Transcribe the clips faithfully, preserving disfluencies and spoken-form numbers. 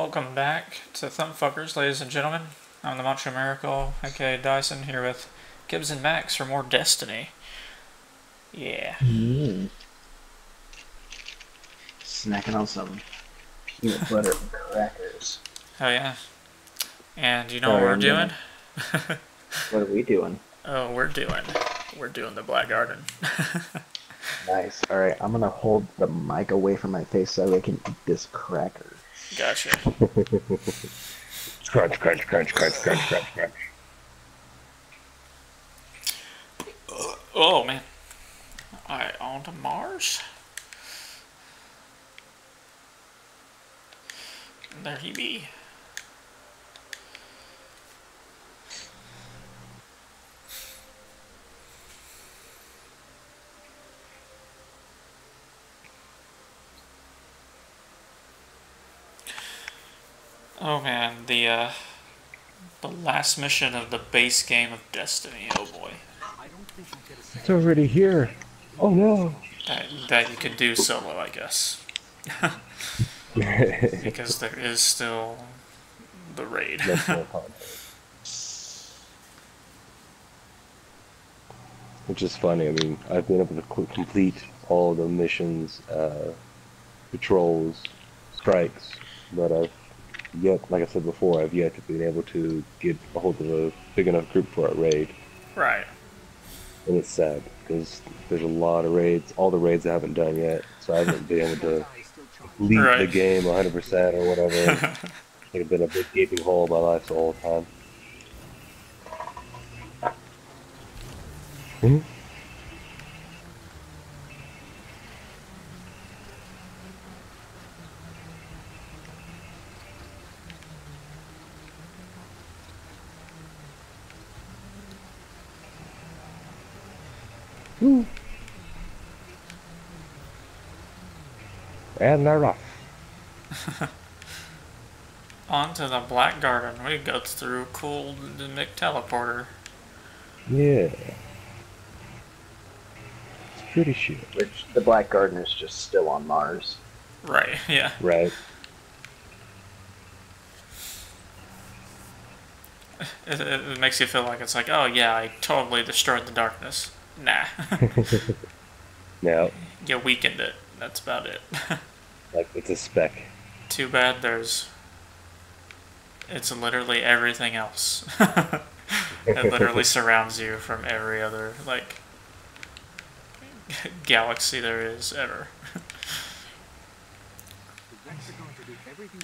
Welcome back to Thumbfuckers, ladies and gentlemen. I'm the Macho Miracle, aka Dyson, here with Gibbs and Max for more Destiny. Yeah. Mm. Snacking on some peanut butter and crackers. Oh yeah. And you know what we're doing? What are we doing? Oh, we're doing. We're doing the Black Garden. Nice. All right, I'm gonna hold the mic away from my face so I can eat this cracker. Gotcha. Crunch, crunch, crunch, crunch, crunch, crunch, crunch. Oh man! All right, on to Mars. There he be. Oh man, the uh, the last mission of the base game of Destiny. Oh boy, it's already here. Oh no, that that you could do solo, I guess, because there is still the raid. Which is funny. I mean, I've been able to complete all the missions, uh, patrols, strikes, but I've yet, like I said before, I've yet to be able to get a hold of a big enough group for a raid. Right. And it's sad, because there's a lot of raids, all the raids I haven't done yet, so I haven't been able to complete right. the game one hundred percent or whatever. It's been a big gaping hole in my life the whole time. Hmm? Ooh. And they're off. On to the Black Garden. We go through cool McTeleporter. Yeah. It's pretty shit. Which the Black Garden is just still on Mars. Right, yeah. Right. It, it makes you feel like it's like, oh yeah, I totally destroyed the darkness. Nah. No. You weakened it. That's about it. Like, it's a speck. Too bad there's... It's literally everything else. It literally surrounds you from every other, like, galaxy there is ever.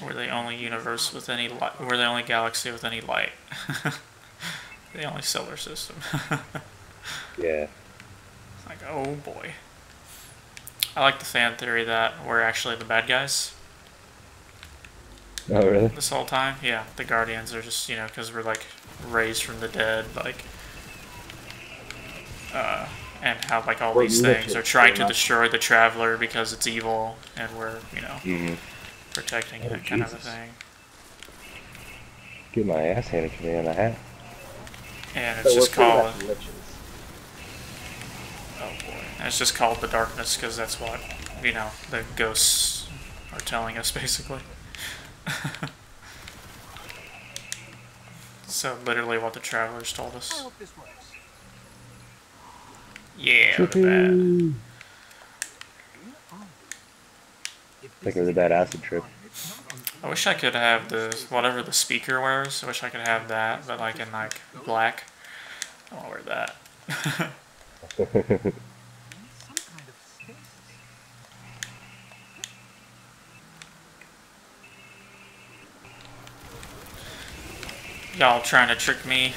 We're the only universe with any light. We're the only galaxy with any light. The only solar system. Yeah. Like, oh boy. I like the fan theory that we're actually the bad guys. Oh, really? This whole time? Yeah, the Guardians are just, you know, because we're, like, raised from the dead, like... Uh, and how, like, all we're these things are trying to destroy the Traveler because it's evil, and we're, you know, mm-hmm. protecting oh, it, Jesus. kind of a thing. Get my ass handed to me in a hat. And it's so just called... Oh boy. And it's just called the darkness because that's what, you know, the ghosts are telling us basically. So literally what the Travelers told us. Yeah, it was bad. I think it was a bad acid trip. I wish I could have the, whatever the speaker wears, I wish I could have that, but like in like black. I don't want to wear that. Y'all trying to trick me?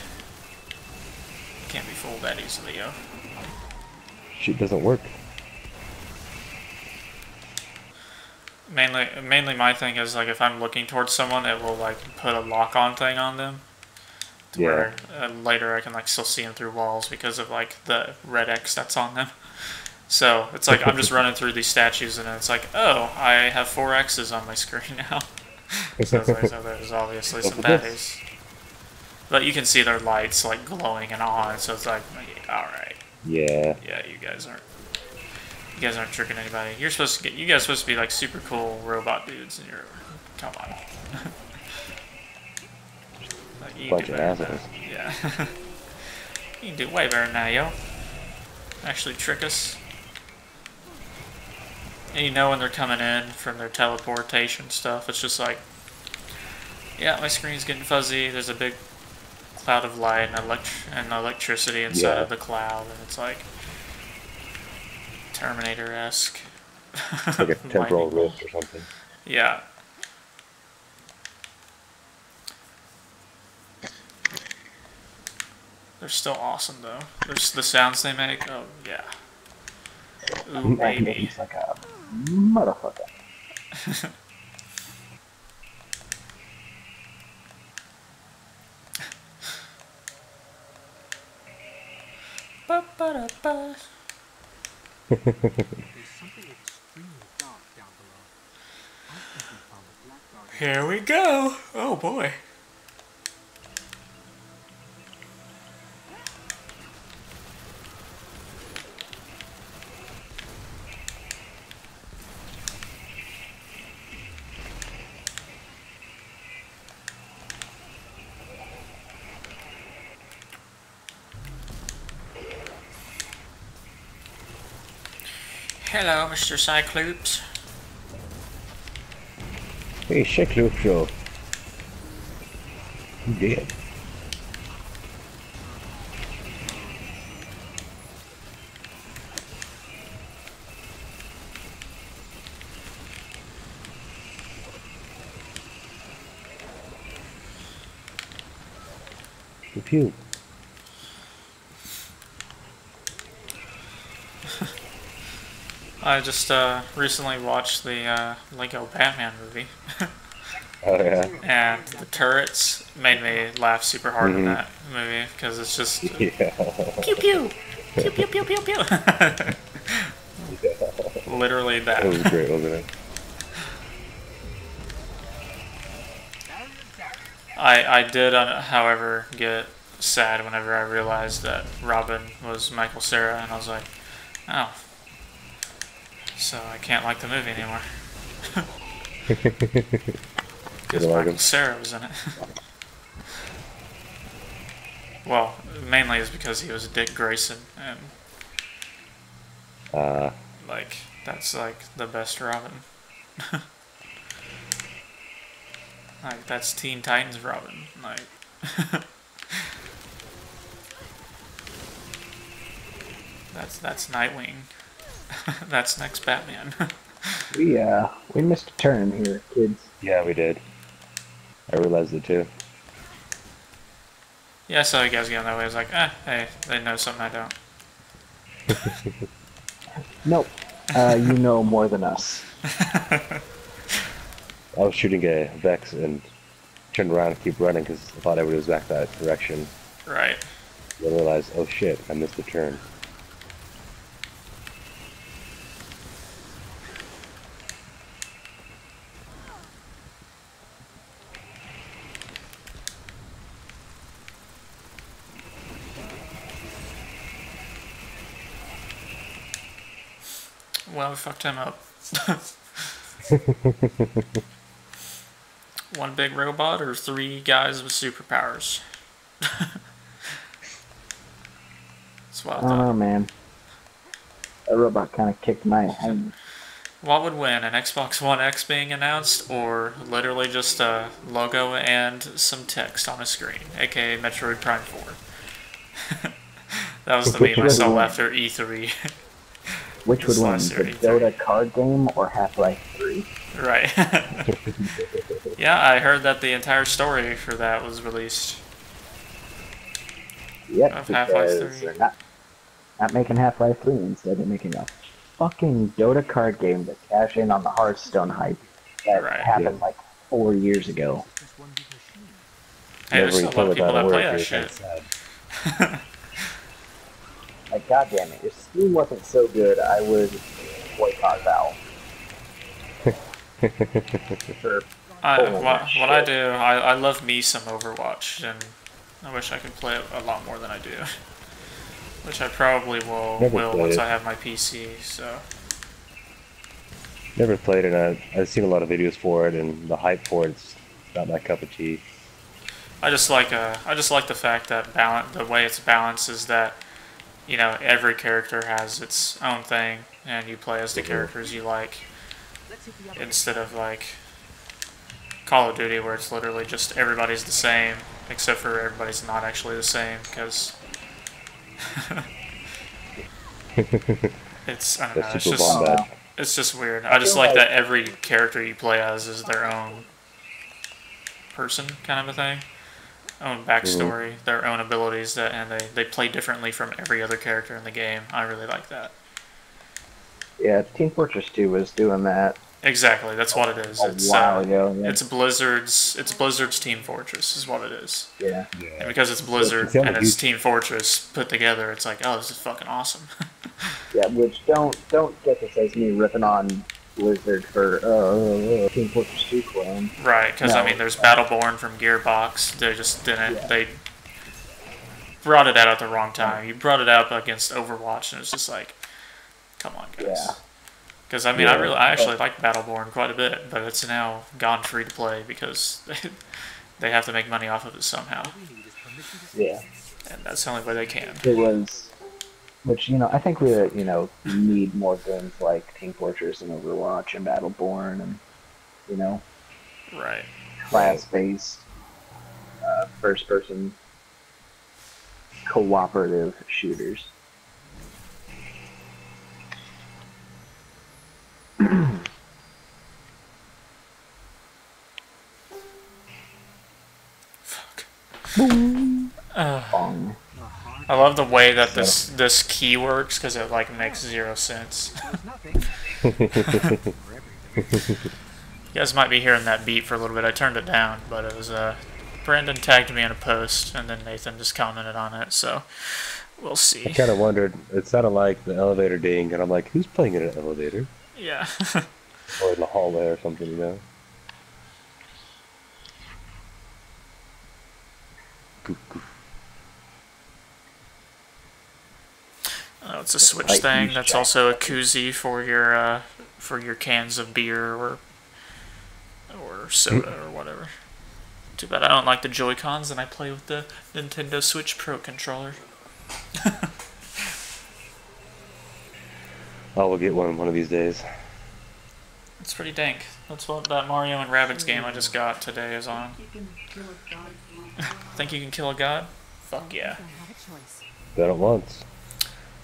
Can't be fooled that easily, yo. Shit doesn't work. Mainly, mainly my thing is like if I'm looking towards someone, it will like put a lock-on thing on them. To yeah. Where uh, later I can like still see them through walls because of like the red X that's on them. So it's like I'm just running through these statues and it's like, oh, I have four X's on my screen now. So, like, so there's obviously some baddies, but you can see their lights like glowing and on. So it's like, all right, yeah, yeah, you guys aren't, you guys aren't tricking anybody. You're supposed to get, you guys are supposed to be like super cool robot dudes, and you're, come on. You Bunch of assholes. Yeah. You can do way better now, yo. Actually trick us. And you know when they're coming in from their teleportation stuff, it's just like, yeah, my screen's getting fuzzy, there's a big cloud of light and, elect and electricity inside yeah. of the cloud, and it's like Terminator-esque. Like a temporal rift or something. Yeah. They're still awesome, though. There's the sounds they make. Oh, yeah. Ooh, baby. He's like a motherfucker. Ba, ba, da, ba. There's something extremely dark down below. I think we found the Black Garden. Here we go! Oh boy. Hello, Mister Cyclops. Hey, Cyclops, yo. You dead. Pew pew. I just uh, recently watched the uh, Lego Batman movie. Oh, yeah. And the turrets made me laugh super hard mm-hmm. in that movie because it's just yeah. pew pew pew pew pew pew pew. Yeah. Literally that. That was great, wasn't it? I I did, uh, however, get sad whenever I realized that Robin was Michael Cera, and I was like, oh. So I can't like the movie anymore. Because Michael Cera was in it. Well, mainly is because he was Dick Grayson, and uh, like that's like the best Robin. Like that's Teen Titans Robin. Like that's that's Nightwing. That's next Batman. we, uh, we missed a turn here, kids. Yeah, we did. I realized it, too. Yeah, I saw you guys get on that way. I was like, eh, hey, they know something I don't. Nope. Uh, you know more than us. I was shooting a Vex and turned around and keep running because I thought everybody was back that direction. Right. Then I realized, oh shit, I missed a turn. Well, we fucked him up. One big robot or three guys with superpowers? That's what I, I don't know, man. That robot kind of kicked my hand. What would win? An Xbox One X being announced, or literally just a logo and some text on a screen, aka Metroid Prime Four? That was the meme I saw after E three. Which would win, the Dota card game or Half-Life three? Right. Yeah, I heard that the entire story for that was released. Yep, of Half-Life three. They're not, not making Half-Life three, instead they're making a fucking Dota card game that cash in on the Hearthstone hype that right. happened yeah. like four years ago. Hey, there's still a lot of people that play that shit. Like, goddamn it! If Steam wasn't so good, I would boycott Valve. Sure. I, what what I do, I, I love me some Overwatch, and I wish I could play it a lot more than I do, which I probably will Never will once it. I have my P C. So. Never played it. I've, I've seen a lot of videos for it, and the hype for it's not my cup of tea. I just like uh, I just like the fact that balance, the way it's balanced is that, you know, every character has its own thing, and you play as the characters you like, instead of like Call of Duty where it's literally just everybody's the same, except for everybody's not actually the same, because it's, I don't know, it's just, it's just weird. I just like that every character you play as is their own person, kind of a thing. Own backstory, mm-hmm. their own abilities, that, and they, they play differently from every other character in the game. I really like that. Yeah, Team Fortress two was doing that. Exactly, that's what it is. It's, wow, uh, yo, yeah. it's Blizzard's it's Blizzard's Team Fortress is what it is. Yeah. yeah. And because it's Blizzard it's and it's Team Fortress put together, it's like, oh, this is fucking awesome. Yeah, which don't don't get this as me ripping on Blizzard for oh, uh, Team Fortress two clone. Right, because no, I mean, there's uh, Battleborn from Gearbox. They just didn't. Yeah. They brought it out at the wrong time. You brought it out against Overwatch, and it's just like, come on, guys. Yeah. Because, I mean, yeah, I really, I actually like Battleborn quite a bit, but it's now gone free to play because they, they have to make money off of it somehow. Yeah. And that's the only way they can. It was, which, you know, I think we, you know, need more games like Team Fortress and Overwatch and Battleborn and, you know. Right. Class-based, uh, first-person cooperative shooters. Fuck. Uh, I love the way that this this key works because it like makes zero sense. You guys might be hearing that beat for a little bit. I turned it down, but it was uh Brandon tagged me in a post, and then Nathan just commented on it. So. We'll see. I kind of wondered. It sounded like the elevator ding, and I'm like, who's playing in an elevator? Yeah. Or in the hallway or something, you know? Oh, it's a Switch thing. That's also a koozie for your uh, for your cans of beer or or soda or whatever. Too bad I don't like the Joy-Cons, and I play with the Nintendo Switch Pro controller. Oh, we'll get one one of these days. It's pretty dank. That's what that Mario and Rabbids game I just got today is on. Think you can kill a god? Fuck yeah. Done it once.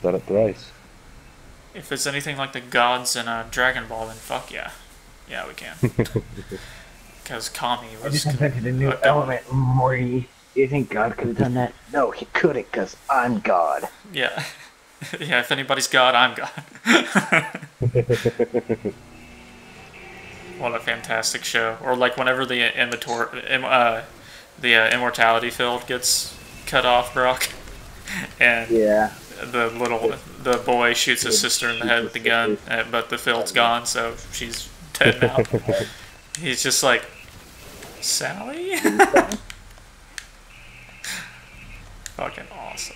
Done it thrice. If it's anything like the gods in uh, Dragon Ball, then fuck yeah. Yeah, we can. Because Kami was... I just invented a new uh, element, Morty. You think God could have done that? No, he couldn't, because I'm God. Yeah. Yeah, if anybody's God, I'm God. What a fantastic show. Or like whenever the immator- uh, the uh, immortality field gets cut off, Brock. And yeah. the little the boy shoots his sister in the head with the gun, but the field's gone, so she's dead now. He's just like, Sally? Fucking awesome.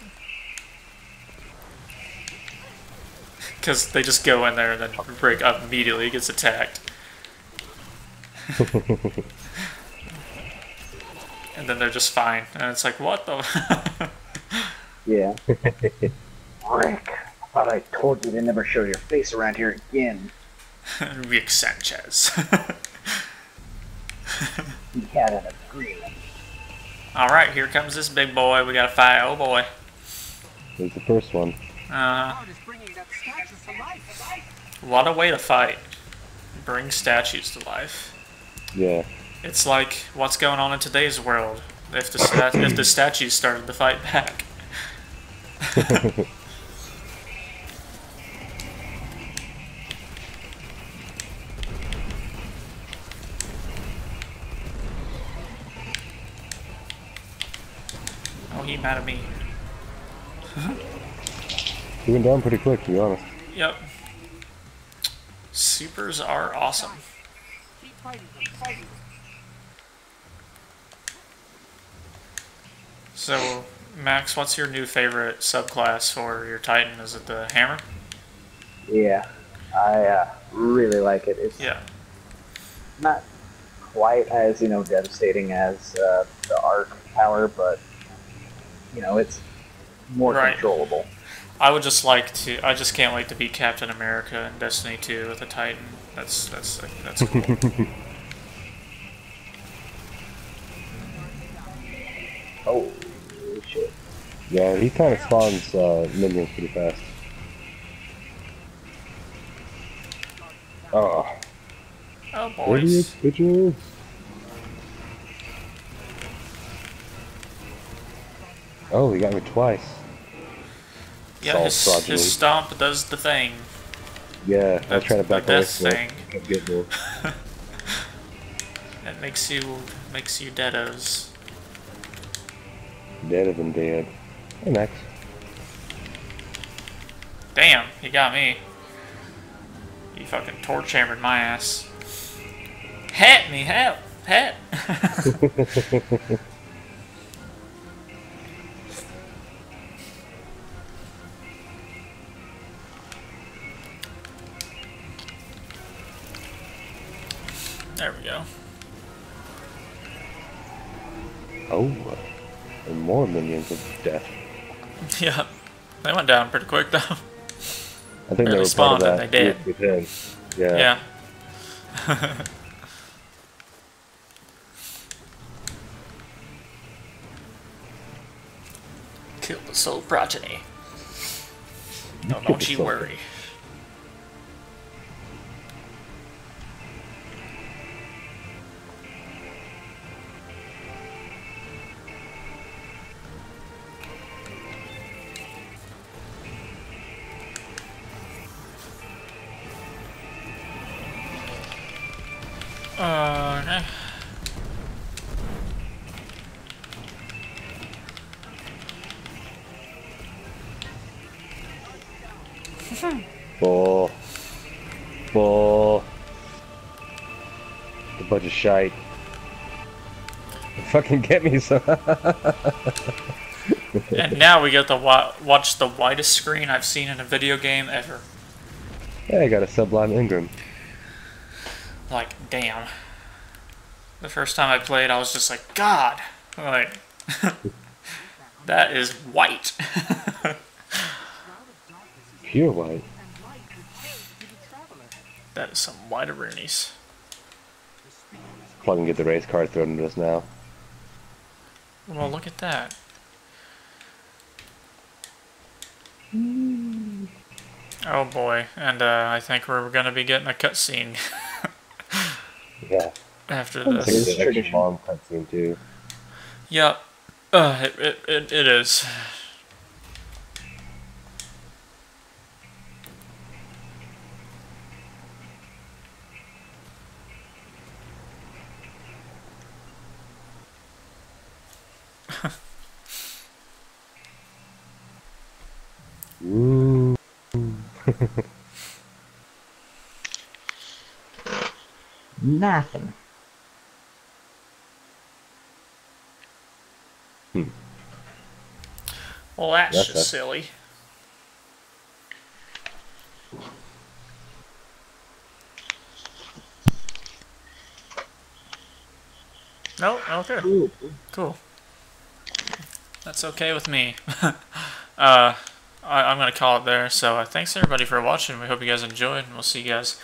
Because they just go in there and then break up immediately. He gets attacked. And then they're just fine. And it's like, what the? Yeah. Rick, I thought I told you to never show your face around here again. Rick Sanchez. He had an agreement. Alright, here comes this big boy. We got a fire. Oh boy. There's the first one. Uh, what a way to fight. Bring statues to life. Yeah. It's like what's going on in today's world. If the, stat if the statues started to fight back. Oh, he mad at me. He went down pretty quick, to be honest. Yep. Supers are awesome. Keep fighting, keep fighting. So, Max, what's your new favorite subclass for your Titan? Is it the hammer? Yeah, I uh, really like it. It's yeah. not quite as, you know, devastating as uh, the arc power, but, you know, it's more right. controllable. I would just like to, I just can't wait to be Captain America in Destiny two with a Titan. That's, that's, that's cool. Oh, shit. Yeah, he kind of spawns uh, minions pretty fast. Oh. Oh, boys. Idiot, bitches. Oh, he got me twice. Yeah, his, his stomp does the thing. Yeah, that's, I try to back away from it. That's the thing. That makes you, makes you deados. Deader than dead. Hey, Max. Damn, he got me. He fucking torch hammered my ass. Hat me, hat, hat. There we go. Oh, and more minions of death. Yeah, they went down pretty quick though. I think they were part of that. They did. Yeah. Yeah. Kill the soul progeny. No, don't you worry. Uh, okay. Bull. Bull. A bunch of shite. Fucking get me some. And now we get to wa watch the widest screen I've seen in a video game ever. Yeah, I got a Sublime Ingram. Like, damn. The first time I played, I was just like, God! Like, that is white. Pure white. That is some white-a-roonies. Probably can get the race car thrown at us now. Well, look at that. Mm. Oh boy, and uh, I think we're gonna be getting a cutscene. Yeah. After this, it's an extra long cutscene too. Yep. Yeah. Uh, it, it it it is. Ooh. Nothing. Hmm. Well, that's, that's just that. silly. No, okay. Ooh. Cool. That's okay with me. uh, I, I'm going to call it there. So uh, thanks everybody for watching. We hope you guys enjoyed, and we'll see you guys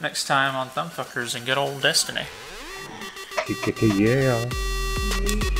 next time on Thumbfuckers and good old Destiny. Yeah.